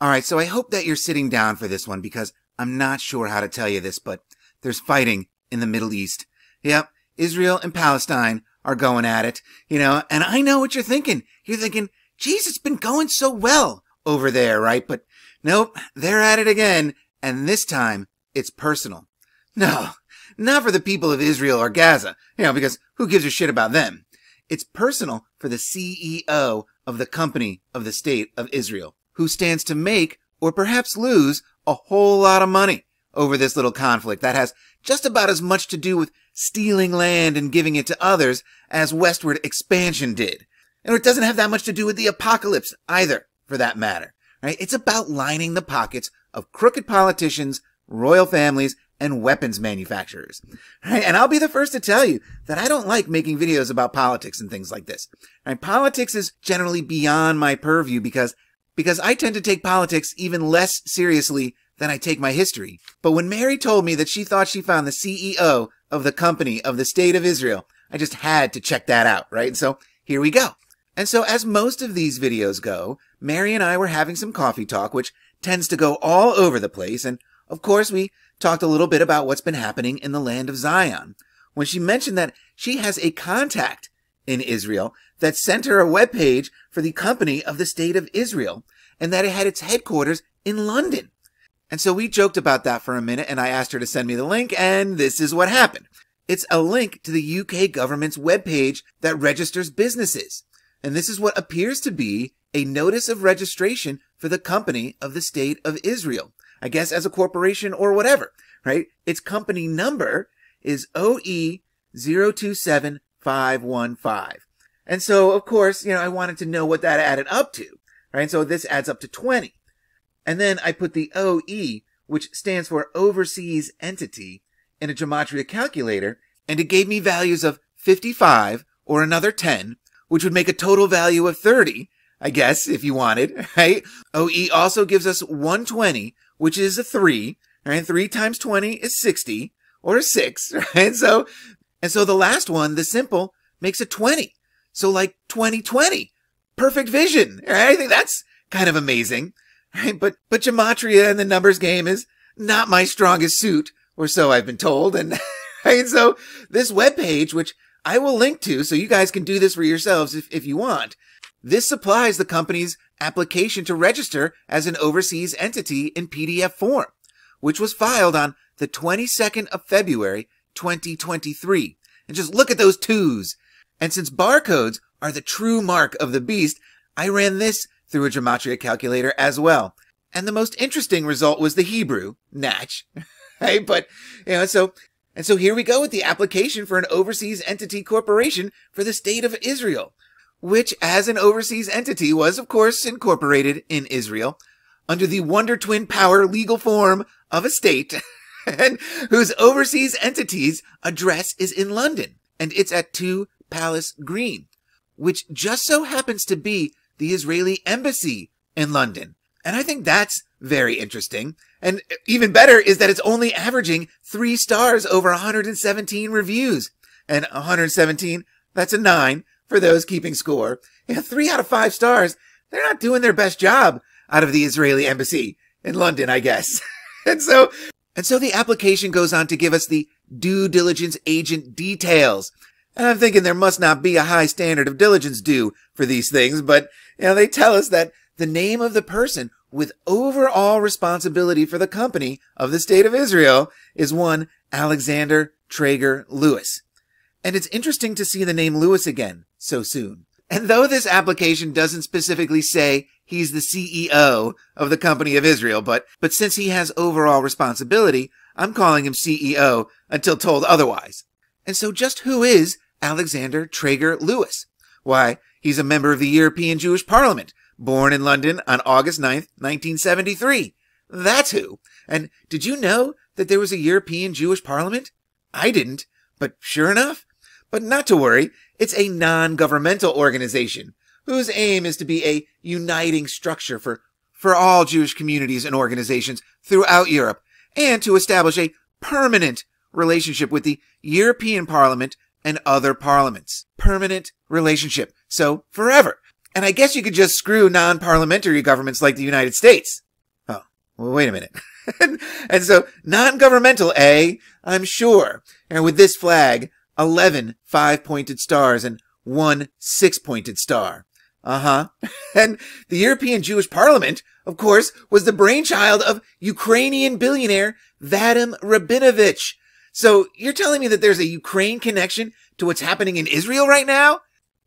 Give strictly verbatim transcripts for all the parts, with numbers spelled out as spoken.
All right, so I hope that you're sitting down for this one because I'm not sure how to tell you this, but there's fighting in the Middle East. Yep, Israel and Palestine are going at it, you know, and I know what you're thinking. You're thinking, geez, it's been going so well over there, right? But nope, they're at it again, and this time it's personal. No, not for the people of Israel or Gaza, you know, because who gives a shit about them? It's personal for the C E O of the company of the state of Israel, who stands to make or perhaps lose a whole lot of money over this little conflict that has just about as much to do with stealing land and giving it to others as westward expansion did. And it doesn't have that much to do with the apocalypse either, for that matter. Right? It's about lining the pockets of crooked politicians, royal families, and weapons manufacturers. Right? And I'll be the first to tell you that I don't like making videos about politics and things like this. Right? Politics is generally beyond my purview because because I tend to take politics even less seriously than I take my history. But when Mary told me that she thought she found the C E O of the company of the state of Israel, I just had to check that out, right? So here we go. And so as most of these videos go, Mary and I were having some coffee talk, which tends to go all over the place. And of course, we talked a little bit about what's been happening in the land of Zion, when she mentioned that she has a contact in Israel that sent her a webpage for the company of the state of Israel and that it had its headquarters in London. And so we joked about that for a minute and I asked her to send me the link and this is what happened. It's a link to the U K government's webpage that registers businesses. And this is what appears to be a notice of registration for the company of the state of Israel, I guess as a corporation or whatever, right? Its company number is O E zero two seven five one five. And so, of course, you know, I wanted to know what that added up to, right? So this adds up to twenty. And then I put the O E, which stands for Overseas Entity, in a gematria calculator, and it gave me values of fifty-five or another ten, which would make a total value of thirty, I guess, if you wanted, right? O E also gives us one hundred twenty, which is a three, right? three times twenty is sixty, or a six, right? So, and so the last one, the simple, makes a twenty. So like twenty twenty, perfect vision. Right? I think that's kind of amazing. Right? But, but gematria and the numbers game is not my strongest suit, or so I've been told. And right? So this webpage, which I will link to, so you guys can do this for yourselves if, if you want, this supplies the company's application to register as an overseas entity in P D F form, which was filed on the twenty-second of February, twenty twenty-three. And just look at those twos. And since barcodes are the true mark of the beast, I ran this through a gematria calculator as well. And the most interesting result was the Hebrew, natch, right? But, you know, so, and so here we go with the application for an overseas entity corporation for the state of Israel, which as an overseas entity was, of course, incorporated in Israel under the Wonder Twin Power legal form of a state and whose overseas entity's address is in London. And it's at two Palace Green, which just so happens to be the Israeli embassy in London. And I think that's very interesting. And even better is that it's only averaging three stars over one hundred seventeen reviews. And one hundred seventeen, that's a nine for those keeping score. Yeah, three out of five stars, they're not doing their best job out of the Israeli embassy in London, I guess. and so, and so the application goes on to give us the due diligence agent details. And I'm thinking there must not be a high standard of diligence due for these things, but you know, they tell us that the name of the person with overall responsibility for the company of the state of Israel is one Alexander Traeger Lewis. And it's interesting to see the name Lewis again so soon. And though this application doesn't specifically say he's the C E O of the company of Israel, but, but since he has overall responsibility, I'm calling him C E O until told otherwise. And so just who is Alexander Traeger Lewis? Why, he's a member of the European Jewish Parliament, born in London on August ninth, nineteen seventy-three. That's who. And did you know that there was a European Jewish Parliament? I didn't, but sure enough. But not to worry, it's a non-governmental organization whose aim is to be a uniting structure for, for all Jewish communities and organizations throughout Europe, and to establish a permanent relationship with the European Parliament and other parliaments. Permanent relationship. So forever. And I guess you could just screw non-parliamentary governments like the United States, wait a minute. and, and so non-governmental, eh? I'm sure. And with this flag, eleven five-pointed stars and one six-pointed star. Uh-huh. And the European Jewish Parliament, of course, was the brainchild of Ukrainian billionaire Vadim Rabinovich. So you're telling me that there's a Ukraine connection to what's happening in Israel right now?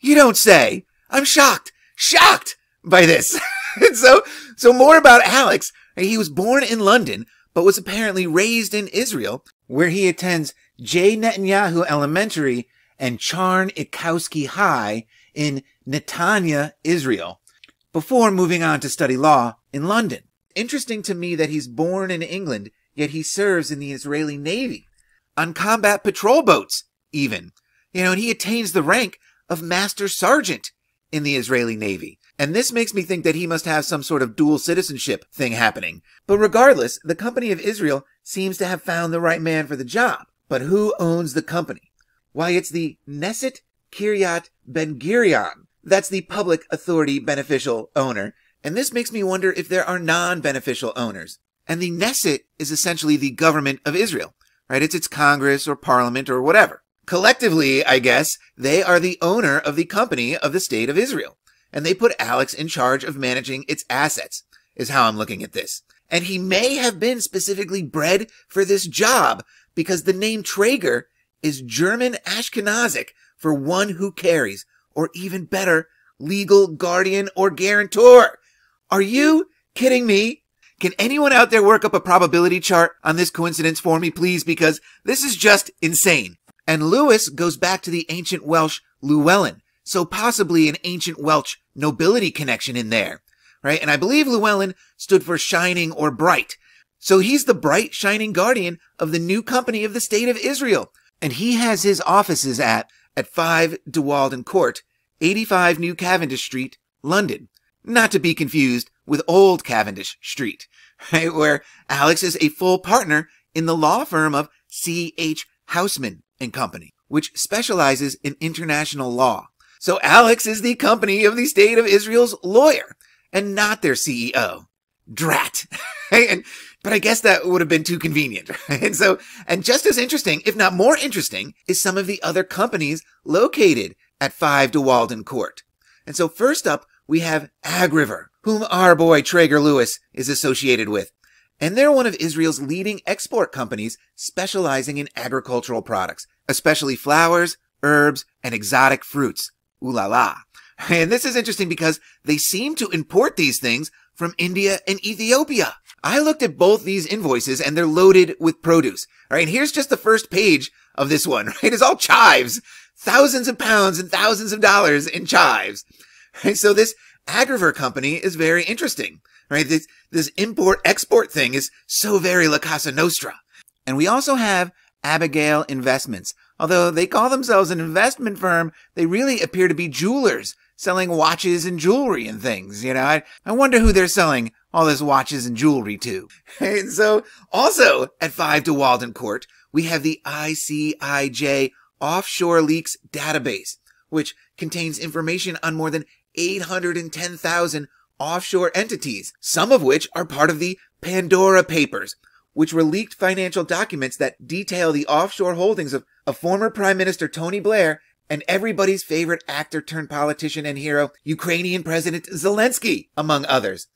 You don't say. I'm shocked, shocked by this. And so, so more about Alex. He was born in London, but was apparently raised in Israel, where he attends J. Netanyahu Elementary and Charn Ikowski High in Netanya, Israel, before moving on to study law in London. Interesting to me that he's born in England, yet he serves in the Israeli Navy, on combat patrol boats, even. You know, and he attains the rank of Master Sergeant in the Israeli Navy. And this makes me think that he must have some sort of dual citizenship thing happening. But regardless, the company of Israel seems to have found the right man for the job. But who owns the company? Why, it's the Knesset Kiryat Ben-Girion. That's the public authority beneficial owner. And this makes me wonder if there are non-beneficial owners. And the Knesset is essentially the government of Israel, right? It's its Congress or parliament or whatever. Collectively, I guess, they are the owner of the company of the state of Israel. And they put Alex in charge of managing its assets, is how I'm looking at this. And he may have been specifically bred for this job, because the name Traeger is German Ashkenazic for one who carries, or even better, legal guardian or guarantor. Are you kidding me? Can anyone out there work up a probability chart on this coincidence for me, please? Because this is just insane. And Lewis goes back to the ancient Welsh Llewellyn, so possibly an ancient Welsh nobility connection in there, right? And I believe Llewellyn stood for shining or bright. So he's the bright, shining guardian of the new company of the state of Israel. And he has his offices at, at five De Walden Court, eighty-five New Cavendish Street, London. Not to be confused with Old Cavendish Street, right? Where Alex is a full partner in the law firm of C H Houseman and Company, which specializes in international law. So Alex is the company of the state of Israel's lawyer and not their C E O. Drat. and, but I guess that would have been too convenient. and so, and just as interesting, if not more interesting, is some of the other companies located at five De Walden Court. And so first up, we have Ag River, whom our boy Traeger Lewis is associated with. And they're one of Israel's leading export companies specializing in agricultural products, especially flowers, herbs, and exotic fruits. Ooh la la. And this is interesting because they seem to import these things from India and Ethiopia. I looked at both these invoices and they're loaded with produce. All right, here's just the first page of this one, right? It's all chives, thousands of pounds and thousands of dollars in chives. Right, so this Ag River company is very interesting, right? This, this import-export thing is so very La Casa Nostra. And we also have Abigail Investments. Although they call themselves an investment firm, they really appear to be jewelers, selling watches and jewelry and things. You know, I, I wonder who they're selling all this watches and jewelry to. And so also at five De Walden Court, we have the I C I J Offshore Leaks Database, which contains information on more than eight hundred ten thousand offshore entities, some of which are part of the Pandora Papers, which were leaked financial documents that detail the offshore holdings of a former Prime Minister Tony Blair and everybody's favorite actor-turned-politician and hero, Ukrainian President Zelensky, among others.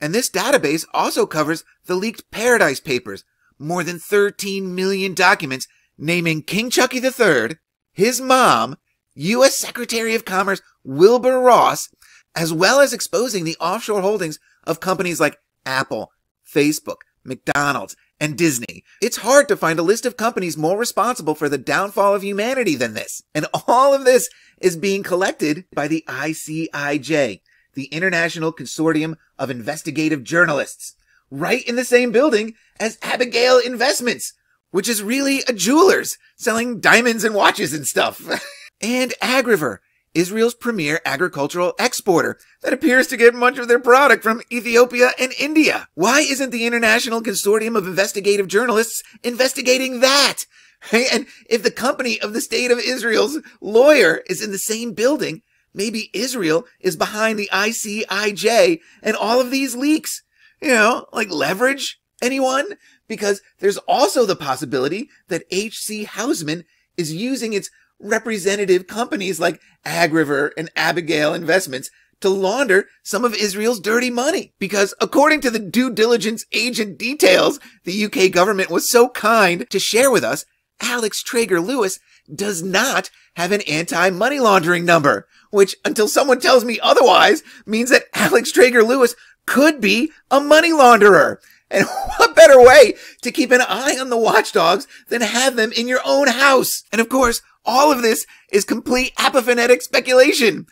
And this database also covers the leaked Paradise Papers, more than thirteen million documents naming King Chucky the third, his mom, U S Secretary of Commerce Wilbur Ross, as well as exposing the offshore holdings of companies like Apple, Facebook, McDonald's, and Disney. It's hard to find a list of companies more responsible for the downfall of humanity than this. And all of this is being collected by the I C I J, the International Consortium of Investigative Journalists, right in the same building as Abigail Investments, which is really a jeweler's selling diamonds and watches and stuff. And Ag River, Israel's premier agricultural exporter that appears to get much of their product from Ethiopia and India. Why isn't the International Consortium of Investigative Journalists investigating that? Right? And if the company of the state of Israel's lawyer is in the same building, maybe Israel is behind the I C I J and all of these leaks. you know, like leverage anyone, because there's also the possibility that H C. Houseman is using its representative companies like Ag River and Abigail Investments to launder some of Israel's dirty money. Because according to the due diligence agent details the U K government was so kind to share with us, Alex Traeger Lewis does not have an anti-money laundering number, which, until someone tells me otherwise, means that Alex Traeger Lewis could be a money launderer. And what better way to keep an eye on the watchdogs than have them in your own house? And of course, all of this is complete apophanetic speculation.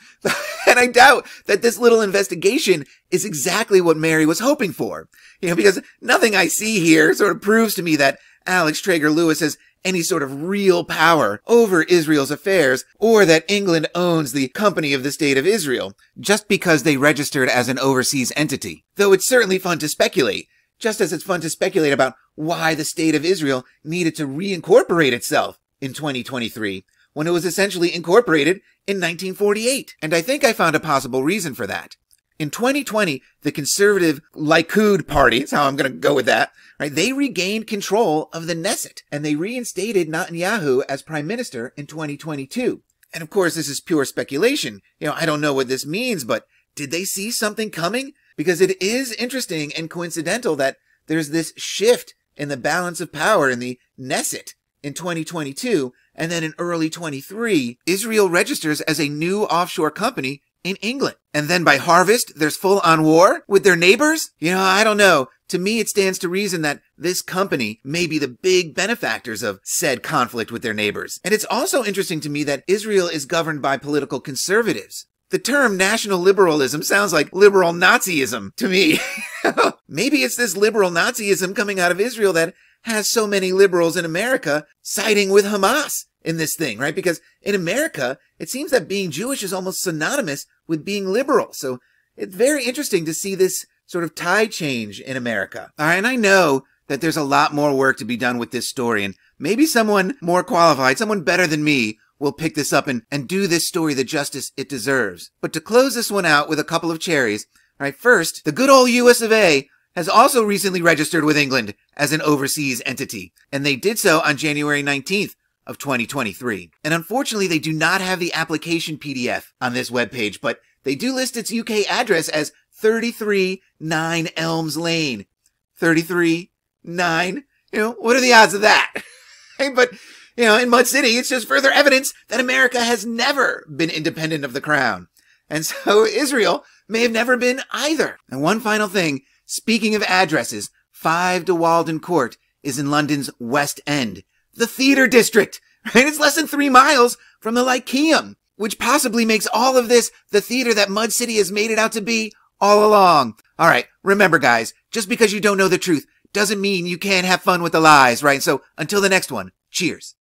And I doubt that this little investigation is exactly what Mary was hoping for. You know, because nothing I see here sort of proves to me that Alex Traeger Lewis has any sort of real power over Israel's affairs, or that England owns the company of the State of Israel, just because they registered as an overseas entity. Though it's certainly fun to speculate, just as it's fun to speculate about why the State of Israel needed to reincorporate itself in twenty twenty-three, when it was essentially incorporated in nineteen forty-eight. And I think I found a possible reason for that. In twenty twenty, the conservative Likud party, is how I'm going to go with that, right? They regained control of the Knesset, and they reinstated Netanyahu as prime minister in twenty twenty-two. And of course, this is pure speculation. You know, I don't know what this means, but did they see something coming? Because it is interesting and coincidental that there's this shift in the balance of power in the Knesset in twenty twenty-two, and then in early twenty-three, Israel registers as a new offshore company in England. And then by harvest, there's full-on war with their neighbors? You know, I don't know. To me, it stands to reason that this company may be the big benefactors of said conflict with their neighbors. And it's also interesting to me that Israel is governed by political conservatives. The term national liberalism sounds like liberal Nazism to me. Maybe it's this liberal Nazism coming out of Israel that has so many liberals in America siding with Hamas in this thing, right? Because in America, it seems that being Jewish is almost synonymous with being liberal. So it's very interesting to see this sort of tide change in America. All right, and I know that there's a lot more work to be done with this story, and maybe someone more qualified, someone better than me, will pick this up and, and do this story the justice it deserves. But to close this one out with a couple of cherries, all right, first, the good old U S of A has also recently registered with England as an overseas entity, and they did so on January nineteenth, of twenty twenty-three. And unfortunately, they do not have the application P D F on this webpage, but they do list its U K address as thirty-three nine Elms Lane. thirty-three nine, you know, what are the odds of that? But, you know, in Mud City, it's just further evidence that America has never been independent of the crown. And so Israel may have never been either. And one final thing, speaking of addresses, five de Walden Court is in London's West End, the theater district, right? It's less than three miles from the Lyceum, which possibly makes all of this the theater that Mud City has made it out to be all along. All right, remember guys, just because you don't know the truth doesn't mean you can't have fun with the lies, right? So until the next one, cheers.